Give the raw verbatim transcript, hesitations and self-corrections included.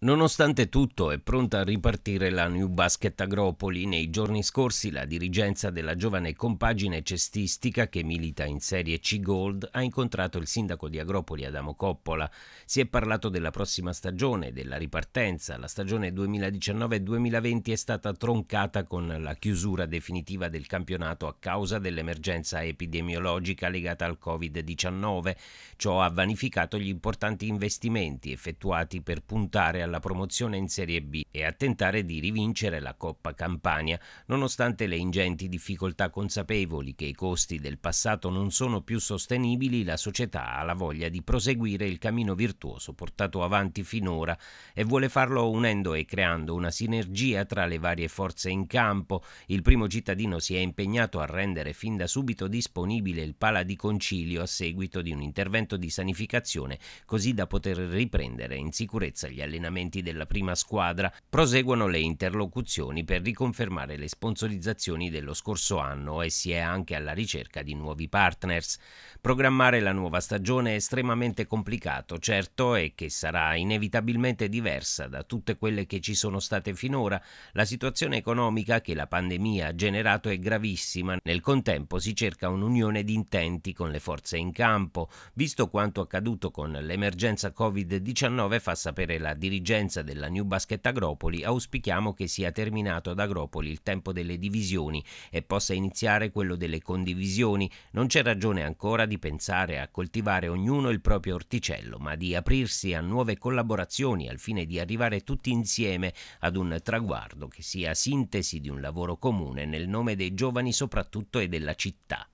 Nonostante tutto è pronta a ripartire la New Basket Agropoli. Nei giorni scorsi la dirigenza della giovane compagine cestistica che milita in Serie C Gold ha incontrato il sindaco di Agropoli Adamo Coppola. Si è parlato della prossima stagione, della ripartenza. La stagione duemiladiciannove duemilaventi è stata troncata con la chiusura definitiva del campionato a causa dell'emergenza epidemiologica legata al Covid diciannove. Ciò ha vanificato gli importanti investimenti effettuati per puntare a alla promozione in Serie B e a tentare di rivincere la Coppa Campania. Nonostante le ingenti difficoltà, consapevoli che i costi del passato non sono più sostenibili, la società ha la voglia di proseguire il cammino virtuoso portato avanti finora e vuole farlo unendo e creando una sinergia tra le varie forze in campo. Il primo cittadino si è impegnato a rendere fin da subito disponibile il Pala di Concilio a seguito di un intervento di sanificazione, così da poter riprendere in sicurezza gli allenamenti della prima squadra. Proseguono le interlocuzioni per riconfermare le sponsorizzazioni dello scorso anno e si è anche alla ricerca di nuovi partners. Programmare la nuova stagione è estremamente complicato, certo è che sarà inevitabilmente diversa da tutte quelle che ci sono state finora. La situazione economica che la pandemia ha generato è gravissima. Nel contempo si cerca un'unione di intenti con le forze in campo. Visto quanto accaduto con l'emergenza Covid diciannove, fa sapere la dirigenza della New Basket Agropoli, auspichiamo che sia terminato ad Agropoli il tempo delle divisioni e possa iniziare quello delle condivisioni. Non c'è ragione ancora di pensare a coltivare ognuno il proprio orticello, ma di aprirsi a nuove collaborazioni al fine di arrivare tutti insieme ad un traguardo che sia sintesi di un lavoro comune nel nome dei giovani soprattutto e della città.